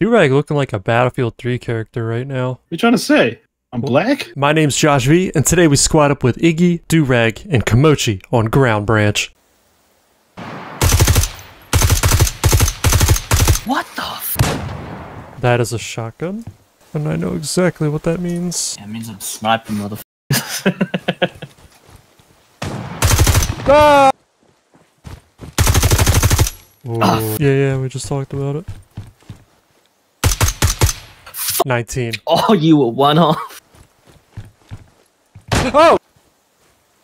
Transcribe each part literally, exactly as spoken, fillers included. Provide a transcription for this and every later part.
DueRag looking like a Battlefield three character right now. What are you trying to say? I'm black? My name's Josh V, and today we squad up with Iggy, DueRag, and Kimochi on Ground Branch. What the f? That is a shotgun, and I know exactly what that means. Yeah, it means I'm sniping, motherfuckers. Ah! Oh. Yeah, yeah, we just talked about it. nineteen. Oh, you were one off. Oh!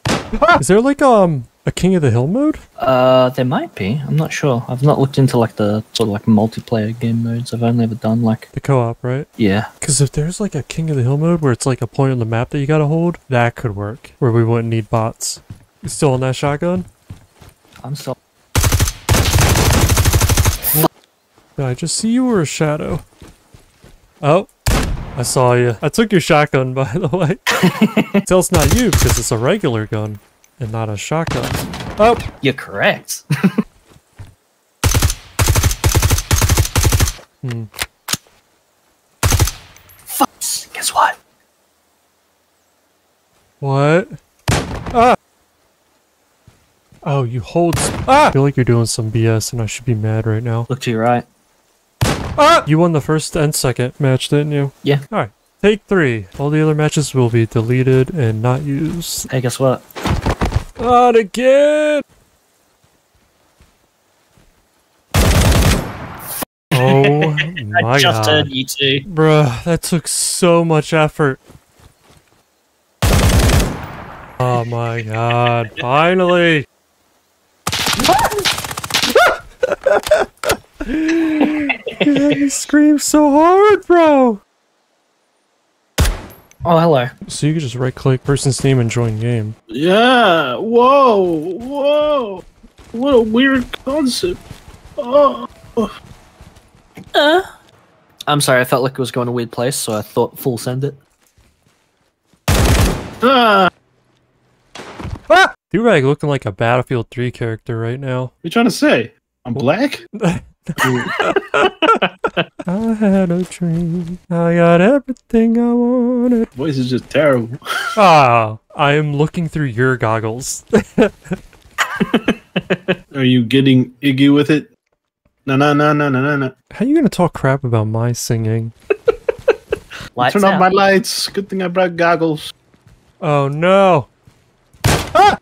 Ah! Is there like um a King of the Hill mode? Uh, there might be. I'm not sure. I've not looked into like the sort of like multiplayer game modes. I've only ever done like the co-op, right? Yeah. Because if there's like a King of the Hill mode where it's like a point on the map that you gotta hold, that could work. Where we wouldn't need bots. You still on that shotgun? I'm still. Did I just see you or a shadow? Oh, I saw you. I took your shotgun, by the way. Tell it's not you because it's a regular gun and not a shotgun. Oh, you're correct. hmm. Fucks. Guess what? What? Ah. Oh, you hold. Ah. I feel like you're doing some B S, and I should be mad right now. Look to your right. Ah! You won the first and second match, didn't you? Yeah. Alright. Take three. All the other matches will be deleted and not used. Hey, guess what? Not again! Oh my god. I just heard you two. Bruh, that took so much effort. Oh my god. Finally! You scream so hard, bro! Oh, hello. So you can just right-click person's name and join game. Yeah! Whoa! Whoa! What a weird concept. Oh. Uh. I'm sorry, I felt like it was going a weird place, so I thought full send it. Ah! Ah! DueRag looking like a Battlefield three character right now. What are you trying to say? I'm black? I had a dream. I got everything I wanted. Voice is just terrible. Ah, I am looking through your goggles. Are you getting Iggy with it? No, no, no, no, no, no. How are you gonna talk crap about my singing? Turn off my lights. Good thing I brought goggles. Oh no! Ah!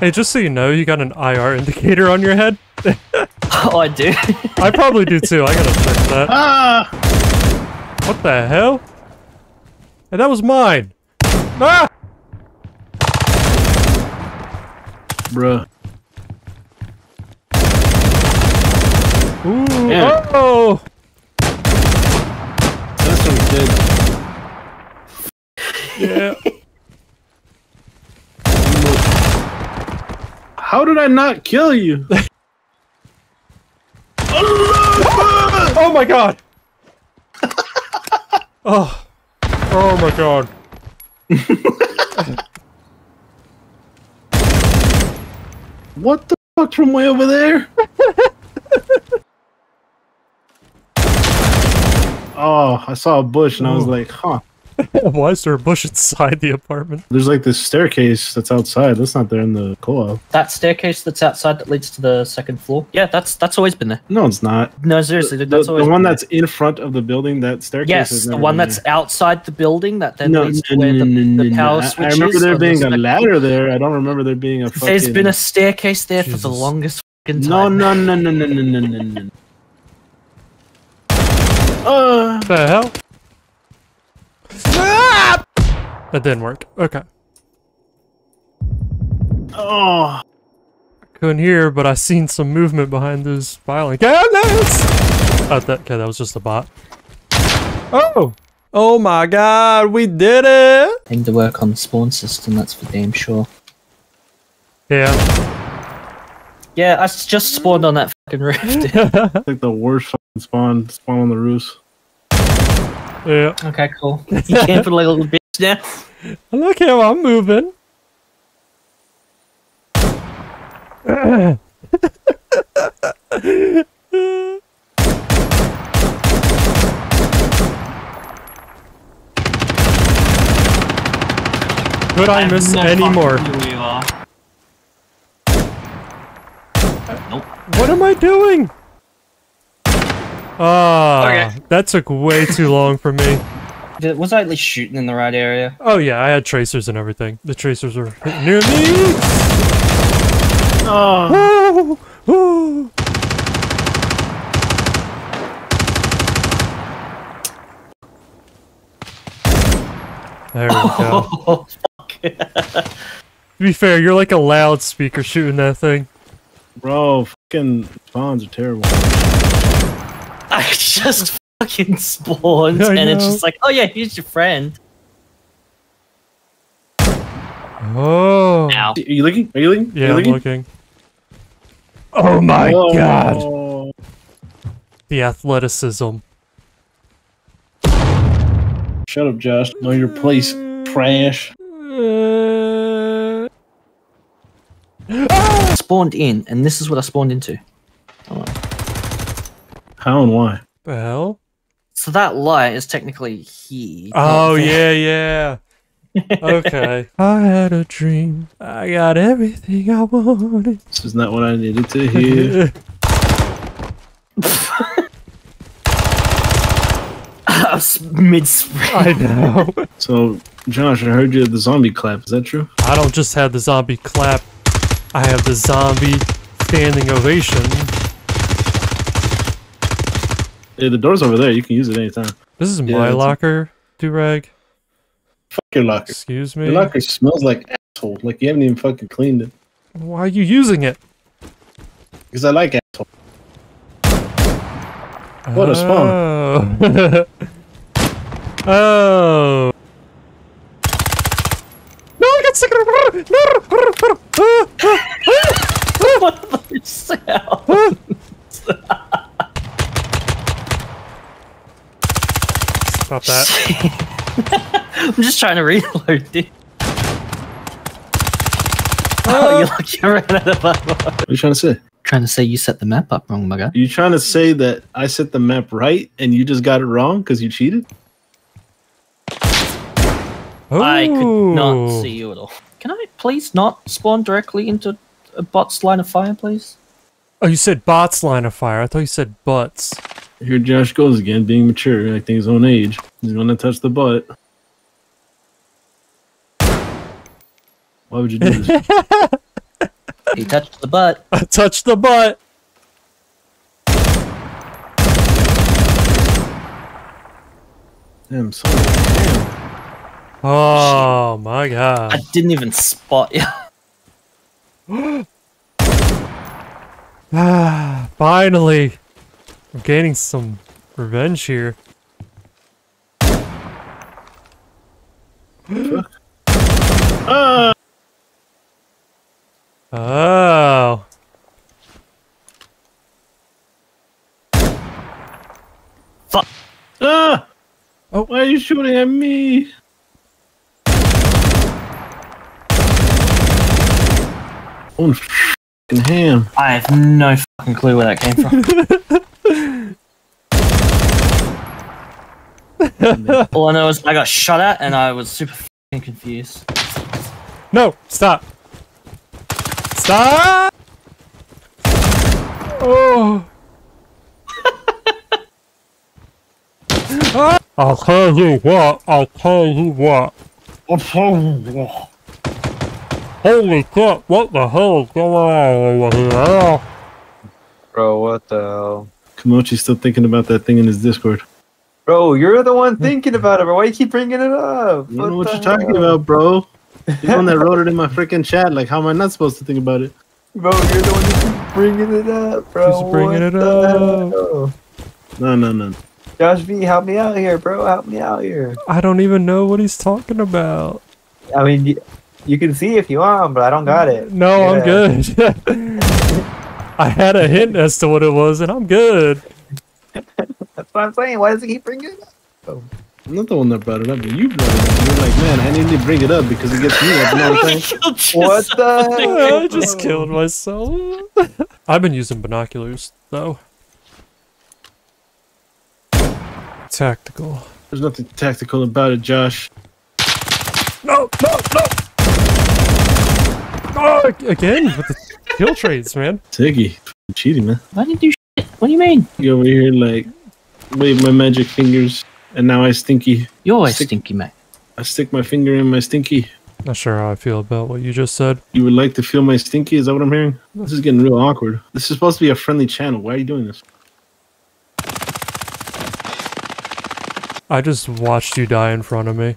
Hey, just so you know, you got an I R indicator on your head. Oh, I do. I probably do too. I gotta fix that. Ah! What the hell? And that was mine. Ah! Bruh. Ooh. Yeah. Oh! That's so good. Yeah. How did I not kill you? Oh my god! Oh, oh my god! What the fuck from way over there? Oh, I saw a bush and I was like, huh? Why is there a bush inside the apartment? There's like this staircase that's outside. That's not there in the co-op. That staircase that's outside that leads to the second floor? Yeah, that's that's always been there. No, it's not. No, seriously, the, that's the, always the one been that's there. In front of the building, that staircase yes, is Yes, the one that's there. Outside the building that then no, leads no, to where no, the, no, the power no, switch is. I remember there being a ladder there. I don't remember there being a fucking... There's been a staircase there Jesus. For the longest fucking time. No, no, no, no, no, no, no, no, no. Uh, what the hell? Ah! That didn't work. Okay. Oh, I couldn't hear, but I seen some movement behind those filing cabinets. Oh, that, okay, that was just a bot. Oh, oh my God, we did it! I need to work on the spawn system. That's for damn sure. Yeah. Yeah, I just spawned on that fucking roof. It's like the worst fucking spawn. Spawn on the roofs. Yeah. Okay, cool. You camping like a little bitch now. I like how I'm moving. Could I, I miss no any more? Nope. What am I doing? Ah, okay. That took way too long for me. Did, was I at least shooting in the right area? Oh yeah, I had tracers and everything. The tracers were near me. Oh. Ooh, ooh. There we go. Oh, fuck. To be fair, you're like a loudspeaker shooting that thing. Bro, fucking spawns are terrible. I just fucking spawned, yeah, and know. It's just like, oh yeah, here's your friend. Oh. Ow. Are you looking? Are you looking? Yeah, you looking? I'm looking. Oh my oh. god. The athleticism. Shut up, Josh. Know your place, trash. Uh, ah! Spawned in, and this is what I spawned into. Oh. How and why? The hell? So that light is technically here. Oh, yeah, yeah. Okay. I had a dream. I got everything I wanted. This is not what I needed to hear. Mid-spring. I know. So, Josh, I heard you had the zombie clap. Is that true? I don't just have the zombie clap. I have the zombie standing ovation. Hey, the door's over there. You can use it anytime. This is yeah, my locker, DueRag. Fuck your locker. Excuse me? Your locker smells like asshole. Like, you haven't even fucking cleaned it. Why are you using it? Because I like asshole. What a spawn. Oh. Oh. No, I got sick of it. What the sound? Stop that. I'm just trying to reload, dude. Oh, you're lucky I ran out of ammo. What are you trying to say? Trying to say you set the map up wrong, my guy. You trying to say that I set the map right and you just got it wrong because you cheated? Oh. I could not see you at all. Can I please not spawn directly into a bot's line of fire, please? Oh, you said bot's line of fire. I thought you said butts. Here Josh goes again, being mature, acting his own age. He's gonna touch the butt. Why would you do this? He touched the butt. I touched the butt. Damn, sorry. Oh shit. My god. I didn't even spot you. Ah, finally. I'm gaining some revenge here. Ah! Oh. Fuck. Ah! Oh, why are you shooting at me? Oh, fucking ham. I have no fucking clue where that came from. All I know is I got shot at and I was super fucking confused. No, stop. Stop! Oh! I'll tell you what, I'll tell you what, I'll tell you what. Holy crap, what the hell is going on over here? Bro, what the hell? Kimochi's still thinking about that thing in his Discord. Bro, you're the one thinking about it, bro. Why you keep bringing it up? I don't know what you're talking about, bro. You're the one that wrote it in my freaking chat. Like, how am I not supposed to think about it? Bro, you're the one that's bringing it up, bro. Just bringing it up. Hell? No, no, no. Josh V, help me out here, bro. Help me out here. I don't even know what he's talking about. I mean, you, you can see if you want, but I don't got it. No, yeah. I'm good. I had a hint as to what it was, and I'm good. That's what I'm saying. Why does he keep bringing it up? Oh. I'm not the one that brought it up, but you brought it up. You're like, man, I need to bring it up because it gets me up. What the hell? I just killed myself. I've been using binoculars, though. Tactical. There's nothing tactical about it, Josh. No, no, no! Oh, again with the kill trades, man. Iggy, cheating, man. Why did you shit? What do you mean? You over here like wave my magic fingers, and now I stinky. You're stick, a stinky, mate. I stick my finger in my stinky. Not sure how I feel about what you just said. You would like to feel my stinky? Is that what I'm hearing? This is getting real awkward. This is supposed to be a friendly channel. Why are you doing this? I just watched you die in front of me.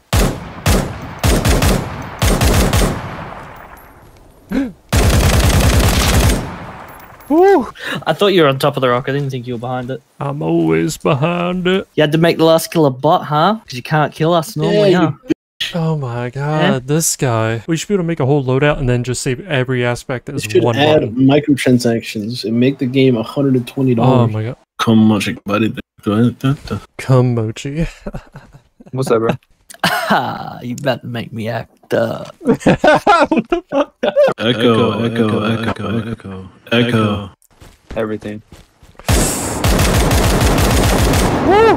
Woo! I thought you were on top of the rock. I didn't think you were behind it. I'm always behind it. You had to make the last kill a bot, huh? Because you can't kill us normally, yeah, huh? Oh my god, yeah. This guy. We should be able to make a whole loadout and then just save every aspect as one add button. Microtransactions and make the game one hundred twenty dollars. Oh my god. Kimochi, buddy. Kimochi. What's that, bro? Ah, you about to make me act up. What the fuck? Echo, echo, echo, echo, echo. Everything. Woo!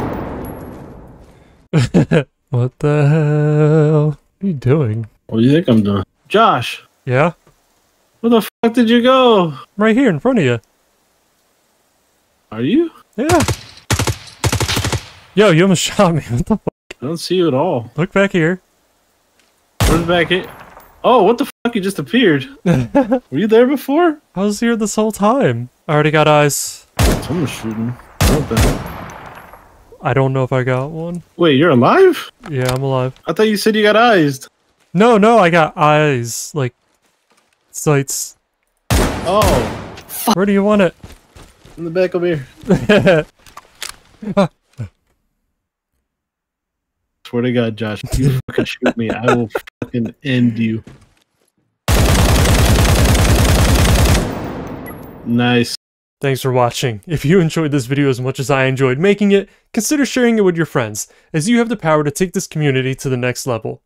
What the hell? What are you doing? What do you think I'm doing? Josh! Yeah? Where the fuck did you go? I'm right here in front of you. Are you? Yeah. Yo, you almost shot me. What the fuck? I don't see you at all. Look back here. Look back here. Oh, what the fuck? You just appeared. Were you there before? I was here this whole time. I already got eyes. Someone's shooting. What the hell? I don't know if I got one. Wait, you're alive? Yeah, I'm alive. I thought you said you got eyes. No, no, I got eyes. Like, sights. Oh. Fuck. Where do you want it? In the back over here. Ah. Swear to God, Josh, if you fucking shoot me, I will fucking end you. Nice. Thanks for watching. If you enjoyed this video as much as I enjoyed making it, consider sharing it with your friends, as you have the power to take this community to the next level.